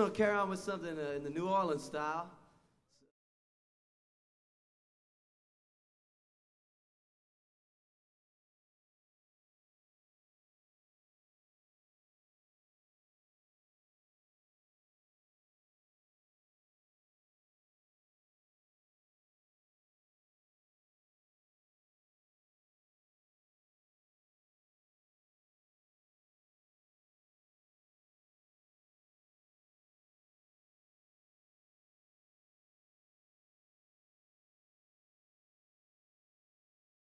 going to carry on with something in the New Orleans style.